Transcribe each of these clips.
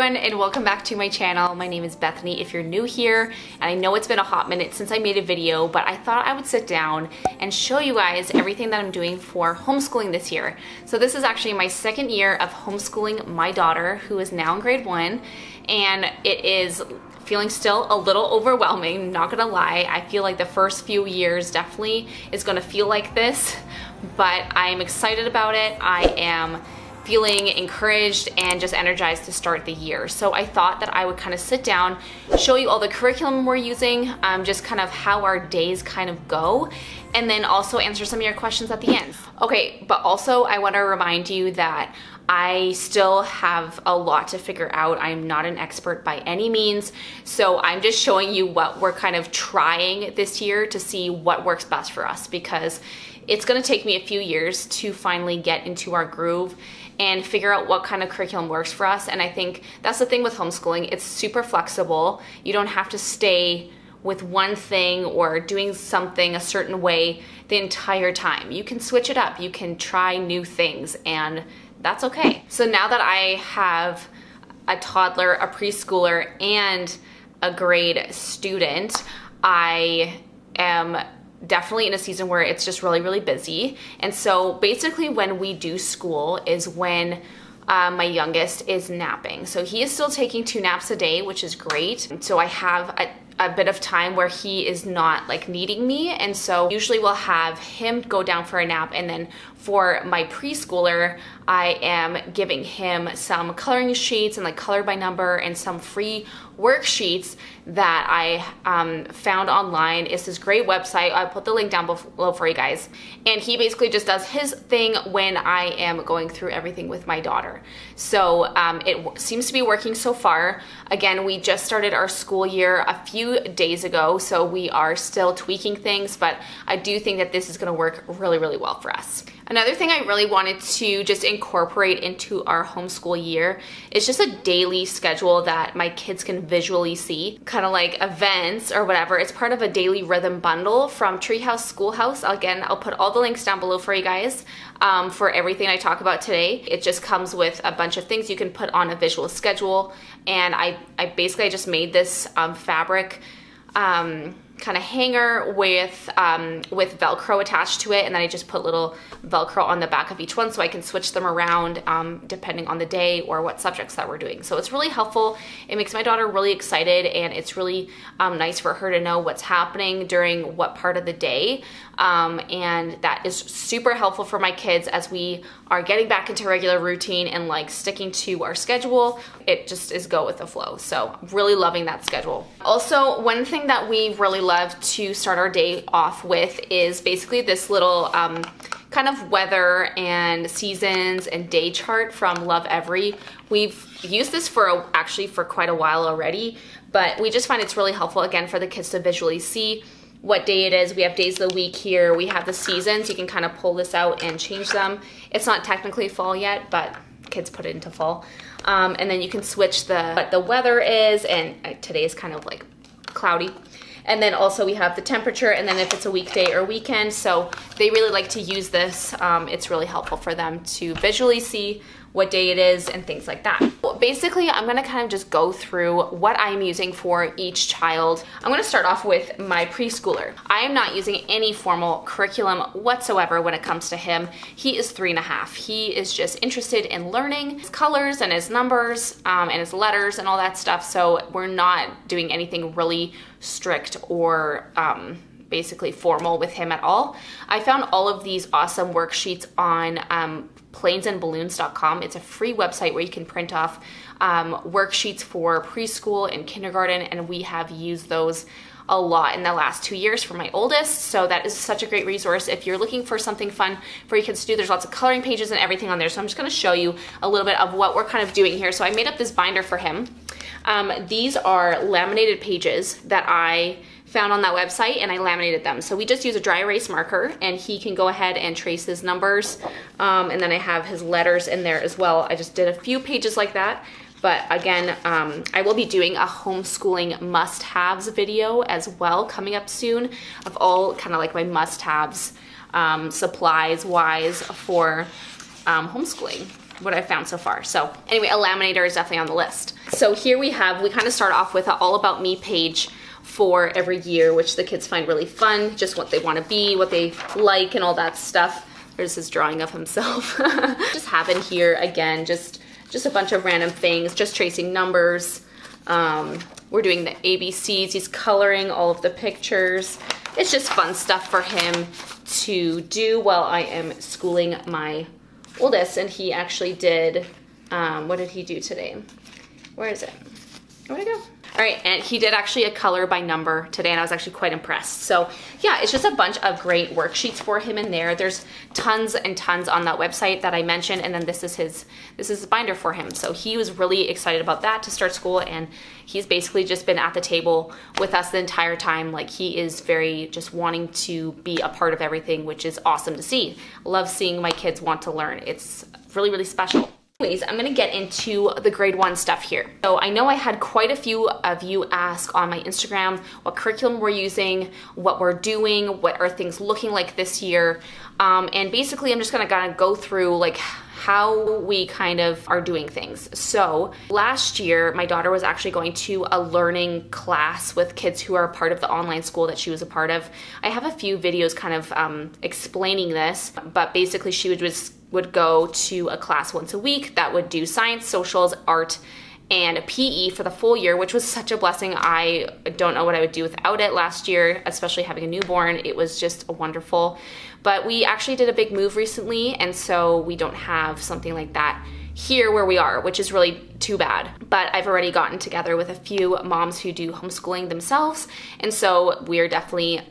everyone and welcome back to my channel. My name is Bethany if you're new here, and I know it's been a hot minute since I made a video, but I thought I would sit down and show you guys everything that I'm doing for homeschooling this year. So this is actually my second year of homeschooling my daughter, who is now in grade 1, and it is feeling still a little overwhelming, not gonna lie. I feel like the first few years definitely is gonna feel like this, but I'm excited about it. I am feeling encouraged and just energized to start the year. So I thought that I would kind of sit down, show you all the curriculum we're using, just kind of how our days kind of go, and then also answer some of your questions at the end. Okay, but also I want to remind you that I still have a lot to figure out. I'm not an expert by any means, so I'm just showing you what we're kind of trying this year to see what works best for us, because it's gonna take me a few years to finally get into our groove and figure out what kind of curriculum works for us. And I think that's the thing with homeschooling, it's super flexible. You don't have to stay with one thing or doing something a certain way the entire time. You can switch it up, you can try new things, and that's okay. So now that I have a toddler, a preschooler, and a grade student, I am definitely in a season where it's just really, really busy. And so basically when we do school is when my youngest is napping. So he is still taking 2 naps a day, which is great. So I have a bit of time where he is not like needing me, and so usually we'll have him go down for a nap, and then for my preschooler I am giving him some coloring sheets and like color by number and some free worksheets that I found online. It's this great website, I'll put the link down below for you guys, and he basically just does his thing when I am going through everything with my daughter. So it seems to be working so far. Again, we just started our school year a few days ago, so we are still tweaking things, but I do think that this is going to work really, really well for us. Another thing I really wanted to just incorporate into our homeschool year is just a daily schedule that my kids can visually see, kind of like events or whatever. It's part of a daily rhythm bundle from Treehouse Schoolhouse. Again, I'll put all the links down below for you guys for everything I talk about today. It just comes with a bunch of things you can put on a visual schedule, and I basically just made this fabric kind of hanger with Velcro attached to it, and then I just put little Velcro on the back of each one so I can switch them around depending on the day or what subjects that we're doing. So it's really helpful. It makes my daughter really excited, and it's really nice for her to know what's happening during what part of the day, and that is super helpful for my kids as we are getting back into regular routine and like sticking to our schedule. It just is go with the flow. So I'm really loving that schedule. Also, one thing that we really love to start our day off with is basically this little kind of weather and seasons and day chart from Lovevery. We've used this for actually for quite a while already, but we just find it's really helpful again for the kids to visually see what day it is. We have days of the week here, we have the seasons, you can kind of pull this out and change them. It's not technically fall yet, but kids put it into fall, and then you can switch what the weather is, and today is kind of like cloudy. And then also we have the temperature, and then if it's a weekday or weekend. So they really like to use this. It's really helpful for them to visually see what day it is and things like that. Basically, I'm gonna kind of just go through what I'm using for each child. I'm gonna start off with my preschooler. I am not using any formal curriculum whatsoever when it comes to him. He is 3 and a half. He is just interested in learning his colors and his numbers and his letters and all that stuff. So we're not doing anything really strict or basically formal with him at all. I found all of these awesome worksheets on planesandballoons.com. It's a free website where you can print off worksheets for preschool and kindergarten, and we have used those a lot in the last 2 years for my oldest. So that is such a great resource if you're looking for something fun for your kids to do. There's lots of coloring pages and everything on there. So I'm just gonna show you a little bit of what we're kind of doing here. So I made up this binder for him. These are laminated pages that I found on that website, and I laminated them. So we just use a dry erase marker, and he can go ahead and trace his numbers. And then I have his letters in there as well. I just did a few pages like that. But again, I will be doing a homeschooling must-haves video as well coming up soon of all kind of like my must-haves supplies-wise for homeschooling. what I've found so far. So anyway, a laminator is definitely on the list. So here we have, we kind of start off with an all about me page for every year, which the kids find really fun, just what they want to be, what they like, and all that stuff. There's his drawing of himself. Just happened here again, just a bunch of random things, just tracing numbers. We're doing the ABCs, he's coloring all of the pictures. It's just fun stuff for him to do while I am schooling my oldest. And he actually did, what did he do today? Where is it? Where'd it go? All right, and he did actually a color by number today, and I was actually quite impressed. So yeah, it's just a bunch of great worksheets for him in there. There's tons and tons on that website that I mentioned, and then this is his binder for him. So he was really excited about that to start school, and he's basically just been at the table with us the entire time. Like, he is very just wanting to be a part of everything, which is awesome to see. Love seeing my kids want to learn. It's really, really special. Anyways, I'm gonna get into the grade 1 stuff here. So I know I had quite a few of you ask on my Instagram what curriculum we're using, what we're doing, what are things looking like this year, and basically I'm just gonna kind of go through like how we kind of are doing things. So last year my daughter was actually going to a learning class with kids who are a part of the online school that she was a part of. I have a few videos kind of explaining this, but basically she would just go to a class once a week that would do science, socials, art, and PE for the full year, which was such a blessing. I don't know what I would do without it last year, especially having a newborn. It was just wonderful. But we actually did a big move recently, and so we don't have something like that here where we are, which is really too bad. But I've already gotten together with a few moms who do homeschooling themselves, and so we're definitely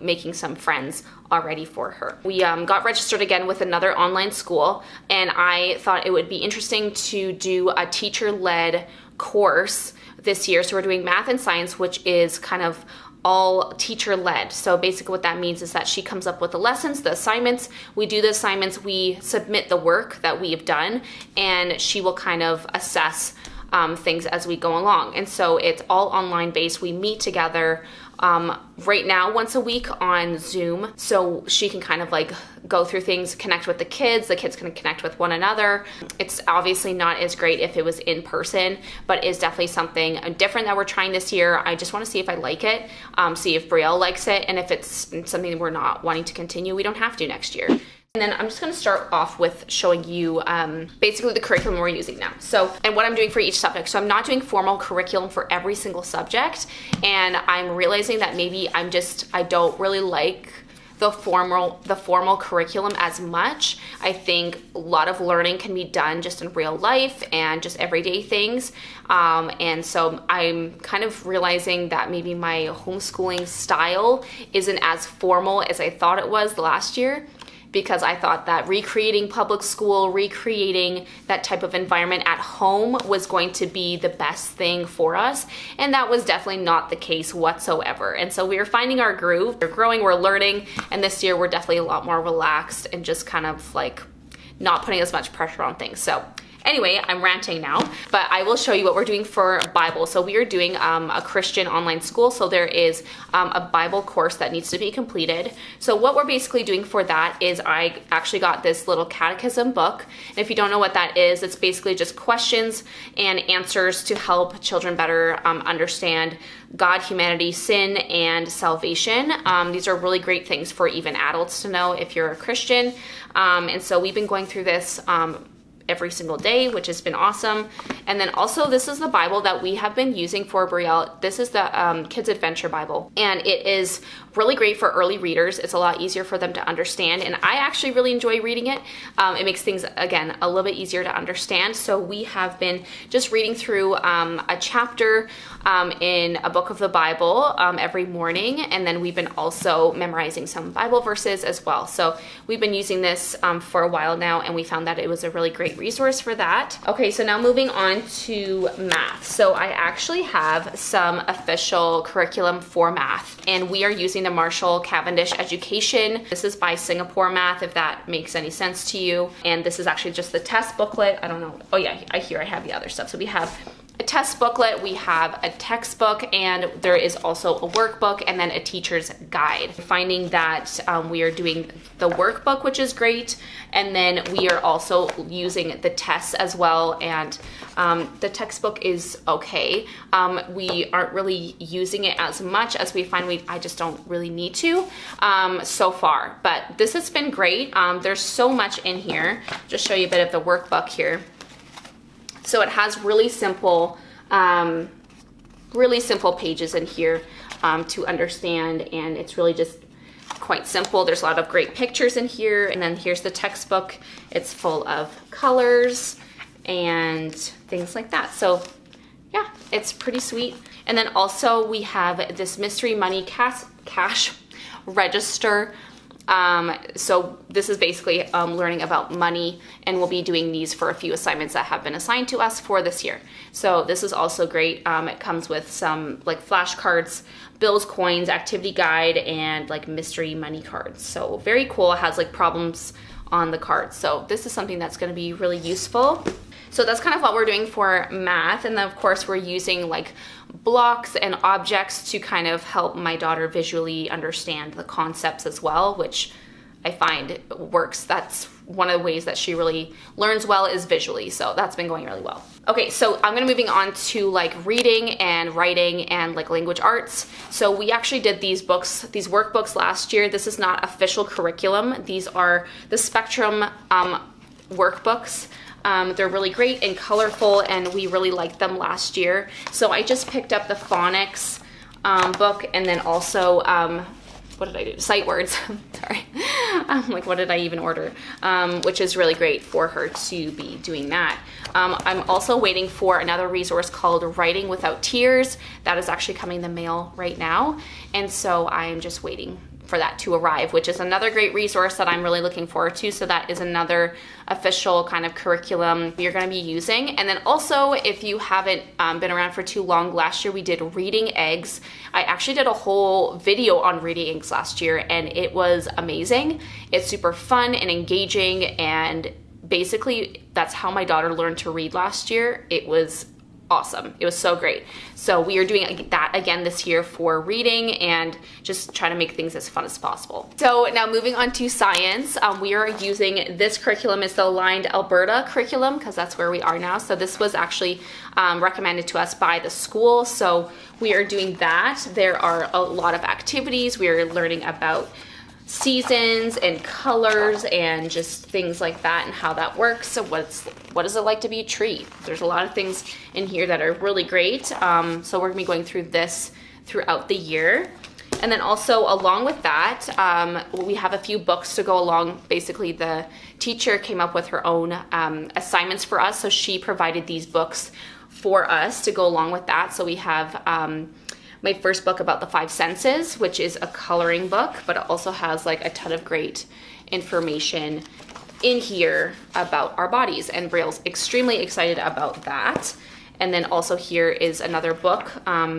making some friends already for her. We got registered again with another online school, and I thought it would be interesting to do a teacher-led course this year. So we're doing math and science, which is kind of all teacher-led. So basically what that means is that she comes up with the lessons, the assignments, we do the assignments, we submit the work that we have done, and she will kind of assess things as we go along. And so it's all online based. We meet together right now once a week on Zoom, so she can kind of like go through things, connect with the kids can connect with one another. It's obviously not as great if it was in person, but is definitely something different that we're trying this year. I just want to see if I like it, see if Brielle likes it, and if it's something that we're not wanting to continue, we don't have to next year. And then I'm just going to start off with showing you basically the curriculum we're using now. So, and what I'm doing for each subject. So I'm not doing formal curriculum for every single subject, and I'm realizing that maybe I don't really like the formal curriculum as much. I think a lot of learning can be done just in real life and just everyday things. And so I'm kind of realizing that maybe my homeschooling style isn't as formal as I thought it was last year, because I thought that recreating public school, recreating that type of environment at home was going to be the best thing for us, and that was definitely not the case whatsoever. And so we are finding our groove, we're growing, we're learning, and this year we're definitely a lot more relaxed and just kind of like not putting as much pressure on things. So anyway, I'm ranting now, but I will show you what we're doing for Bible. So we are doing a Christian online school, so there is a Bible course that needs to be completed. So what we're basically doing for that is I actually got this little catechism book, and if you don't know what that is, it's basically just questions and answers to help children better understand God, humanity, sin, and salvation. These are really great things for even adults to know if you're a Christian, and so we've been going through this every single day, which has been awesome. And then also, this is the Bible that we have been using for Brielle. This is the Kids Adventure Bible, and it is really great for early readers. It's a lot easier for them to understand, and I actually really enjoy reading it. It makes things, again, a little bit easier to understand. So we have been just reading through a chapter in a book of the Bible every morning, and then we've been also memorizing some Bible verses as well. So we've been using this for a while now, and we found that it was a really great resource for that. Okay, so now moving on to math. So I actually have some official curriculum for math, and we are using the Marshall Cavendish Education. This is by Singapore Math, if that makes any sense to you. And this is actually just the test booklet. I don't know. Oh yeah, I have the other stuff. So we have a test booklet, we have a textbook, and there is also a workbook and then a teacher's guide. Finding that we are doing the workbook, which is great, and then we are also using the tests as well, and the textbook is okay. We aren't really using it as much as we find I just don't really need to so far, but this has been great. There's so much in here. Just show you a bit of the workbook here. So it has really simple pages in here to understand, and it's really just quite simple. There's a lot of great pictures in here, and then here's the textbook. It's full of colors and things like that. So yeah, it's pretty sweet. And then also we have this mystery money cash register. So this is basically learning about money, and we'll be doing these for a few assignments that have been assigned to us for this year. So this is also great. It comes with some like flashcards, bills, coins, activity guide, and like mystery money cards. So very cool. It has like problems on the cards. So this is something that's going to be really useful. So that's kind of what we're doing for math. And then of course we're using like blocks and objects to kind of help my daughter visually understand the concepts as well, which I find works. That's one of the ways that she really learns well is visually. So that's been going really well. Okay, so I'm moving on to like reading and writing and like language arts. So we actually did these books, these workbooks last year. This is not official curriculum. These are the Spectrum workbooks. They're really great and colorful, and we really liked them last year. So I just picked up the phonics book, and then also, what did I do? Sight words, sorry. Like, what did I even order? Which is really great for her to be doing that. I'm also waiting for another resource called Writing Without Tears. That is actually coming in the mail right now. And so I'm just waiting for that to arrive, which is another great resource that I'm really looking forward to. So that is another official kind of curriculum you're going to be using. And then also, if you haven't been around for too long, last year we did Reading Eggs. I actually did a whole video on Reading Eggs last year, and it was amazing. It's super fun and engaging, and basically that's how my daughter learned to read last year. It was awesome. It was so great. So we are doing that again this year for reading, and just trying to make things as fun as possible. So now moving on to science, we are using this curriculum is the Aligned Alberta curriculum, because that's where we are now. So this was actually recommended to us by the school. So we are doing that. There are a lot of activities. We are learning about seasons and colors and just things like that and how that works. So what is it like to be a tree? There's a lot of things in here that are really great. So we're gonna be going through this throughout the year. And then also along with that, we have a few books to go along. Basically the teacher came up with her own assignments for us. So she provided these books for us to go along with that. So we have my first book about the 5 senses, which is a coloring book, but it also has like a ton of great information in here about our bodies, and Brielle's extremely excited about that. And then also here is another book,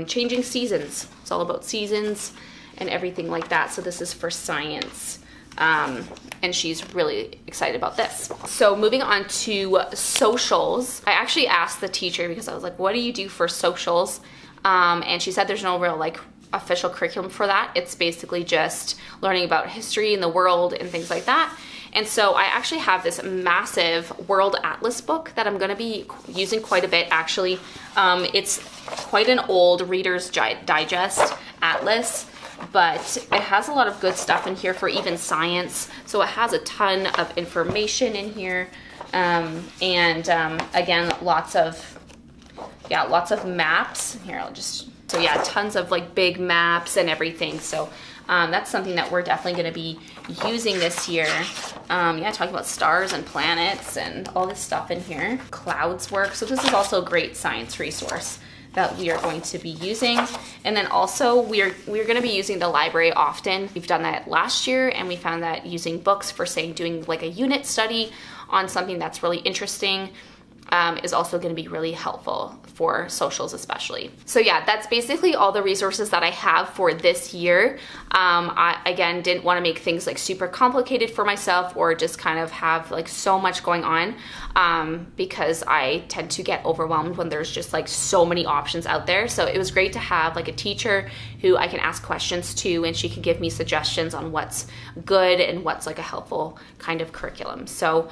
Changing Seasons. It's all about seasons and everything like that. So this is for science. And she's really excited about this. So moving on to socials, I actually asked the teacher because I was like, what do you do for socials? And she said there's no real like official curriculum for that. It's basically just learning about history and the world and things like that. And so I actually have this massive World Atlas book that I'm going to be using quite a bit actually. It's quite an old Reader's Digest atlas, but it has a lot of good stuff in here for even science. So it has a ton of information in here. Again, lots of maps here. Yeah, tons of like big maps and everything. So that's something that we're definitely going to be using this year. Yeah, talking about stars and planets and all this stuff in here. Clouds work. So this is also a great science resource that we are going to be using. And then also we're going to be using the library often. We've done that last year, and we found that using books for doing like a unit study on something that's really interesting is also going to be really helpful for socials especially. So yeah, that's basically all the resources that I have for this year. I again didn't want to make things like super complicated for myself or just kind of have like so much going on, because I tend to get overwhelmed when there's just like so many options out there. So it was great to have like a teacher who I can ask questions to, and she can give me suggestions on what's good and what's like a helpful kind of curriculum. So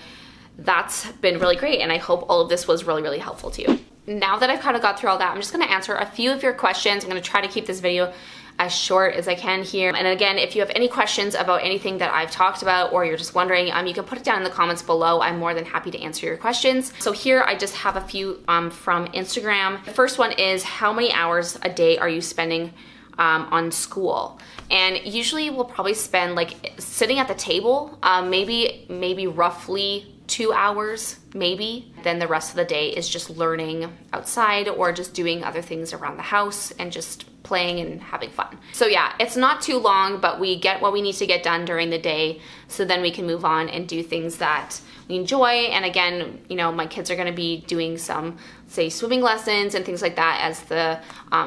that's been really great, and I hope all of this was really, really helpful to you. Now that I've kind of got through all that, I'm just going to answer a few of your questions. I'm going to try to keep this video as short as I can here. And again, if you have any questions about anything that I've talked about, or you're just wondering, you can put it down in the comments below. I'm more than happy to answer your questions. So here I just have a few from Instagram. The first one is, how many hours a day are you spending on school? And usually we'll probably spend like sitting at the table, maybe roughly 2 hours, maybe. Then the rest of the day is just learning outside or just doing other things around the house and just playing and having fun. So yeah, it's not too long, but we get what we need to get done during the day, so then we can move on and do things that we enjoy. And again, you know, my kids are going to be doing some, say, swimming lessons and things like that as the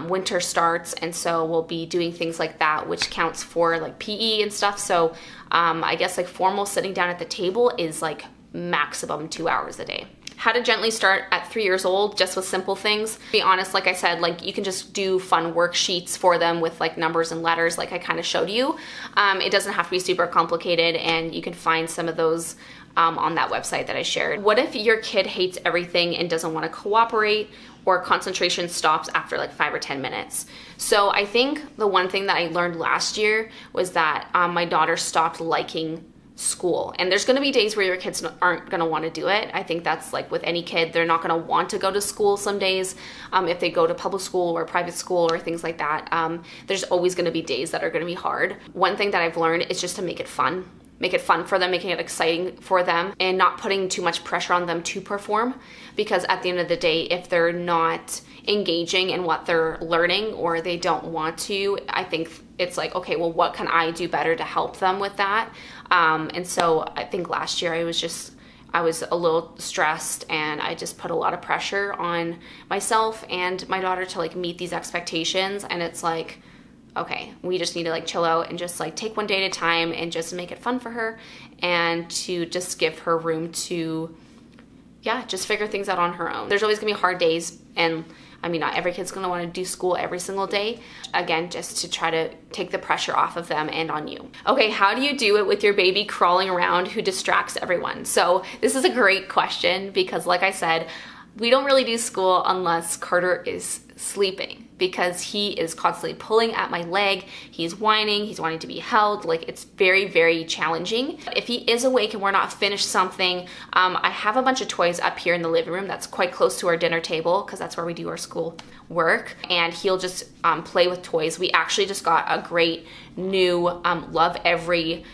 winter starts, and so we'll be doing things like that, which counts for like PE and stuff. So I guess like formal sitting down at the table is like maximum 2 hours a day. How to gently start at 3 years old, just with simple things. To be honest, like I said, like you can just do fun worksheets for them with like numbers and letters, like I kind of showed you. It doesn't have to be super complicated, and you can find some of those on that website that I shared. What if your kid hates everything and doesn't want to cooperate, or concentration stops after like 5 or 10 minutes? So I think the one thing that I learned last year was that my daughter stopped liking school. And there's going to be days where your kids aren't going to want to do it. I think that's like with any kid, they're not going to want to go to school some days. If they go to public school or private school or things like that, there's always going to be days that are going to be hard. One thing that I've learned is just to make it fun. Make it fun for them, making it exciting for them, and not putting too much pressure on them to perform, because at the end of the day, if they're not engaging in what they're learning or they don't want to, I think it's like, okay, well, what can I do better to help them with that? And so I think last year I was a little stressed, and I just put a lot of pressure on myself and my daughter to like meet these expectations, and it's like, okay, we just need to like chill out and just like take one day at a time and just make it fun for her, and to just give her room to, yeah, just figure things out on her own. There's always gonna be hard days, and I mean, not every kid's gonna wanna do school every single day. Again, just to try to take the pressure off of them and on you. Okay, how do you do it with your baby crawling around who distracts everyone? So this is a great question, because like I said, we don't really do school unless Carter is sleeping, because he is constantly pulling at my leg. He's whining, he's wanting to be held. Like, it's very, very challenging. If he is awake and we're not finished something, I have a bunch of toys up here in the living room that's quite close to our dinner table, because that's where we do our school work, and he'll just play with toys. We actually just got a great new Lovevery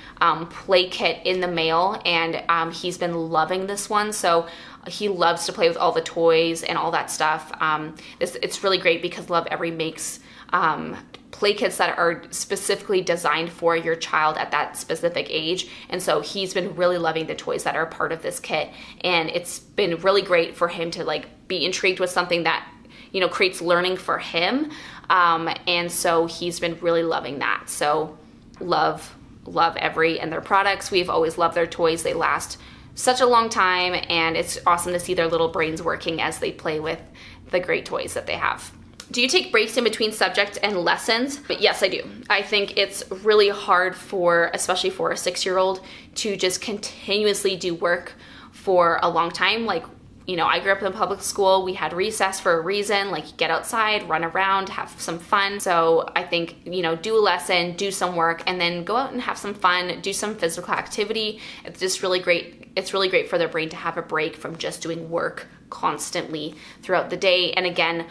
play kit in the mail, and he's been loving this one. So he loves to play with all the toys and all that stuff. It's really great, because Lovevery makes play kits that are specifically designed for your child at that specific age. And so he's been really loving the toys that are part of this kit, and it's been really great for him to like be intrigued with something that, you know, creates learning for him. And so he's been really loving that. So Lovevery and their products. We've always loved their toys. They last such a long time, and it's awesome to see their little brains working as they play with the great toys that they have. Do you take breaks in between subjects and lessons? But yes, I do. I think it's really hard for, especially for a 6-year-old, to just continuously do work for a long time. Like, you know, I grew up in public school. We had recess for a reason, like get outside, run around, have some fun. So I think, you know, do a lesson, do some work, and then go out and have some fun, do some physical activity. It's just really great. It's really great for their brain to have a break from just doing work constantly throughout the day. And again,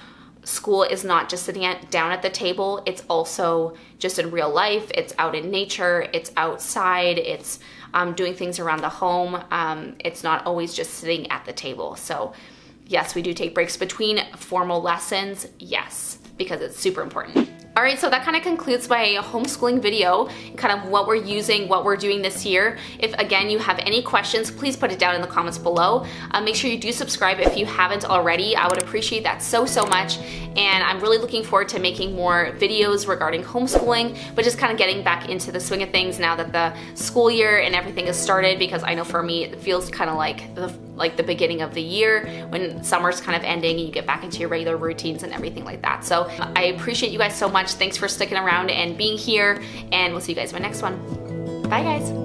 school is not just sitting down at the table. It's also just in real life. It's out in nature. It's outside. It's doing things around the home. It's not always just sitting at the table. So yes, we do take breaks between formal lessons. Yes, because it's super important. All right, so that kind of concludes my homeschooling video and kind of what we're using, what we're doing this year. If again you have any questions, please put it down in the comments below. Make sure you do subscribe if you haven't already. I would appreciate that so much. And I'm really looking forward to making more videos regarding homeschooling, but just kind of getting back into the swing of things now that the school year and everything has started, because I know for me it feels kind of like the beginning of the year when summer's kind of ending and you get back into your regular routines and everything like that. So I appreciate you guys so much. Thanks for sticking around and being here, and we'll see you guys in my next one. Bye guys.